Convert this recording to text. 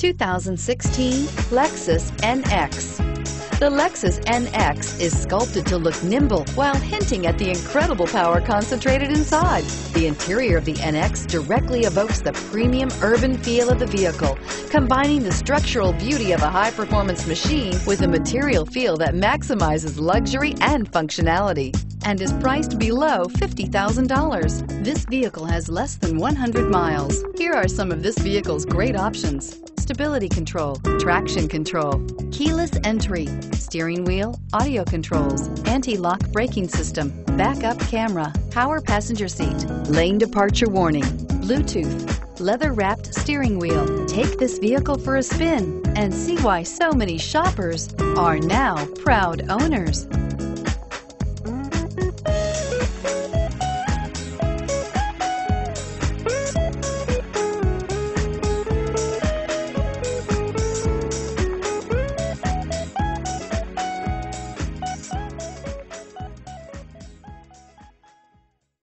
2016 Lexus NX. The Lexus NX is sculpted to look nimble while hinting at the incredible power concentrated inside. The interior of the NX directly evokes the premium urban feel of the vehicle, combining the structural beauty of a high-performance machine with a material feel that maximizes luxury and functionality, and is priced below $50,000. This vehicle has less than 100 miles. Here are some of this vehicle's great options: stability control, traction control, keyless entry, steering wheel audio controls, anti-lock braking system, backup camera, power passenger seat, lane departure warning, Bluetooth, leather-wrapped steering wheel. Take this vehicle for a spin and see why so many shoppers are now proud owners.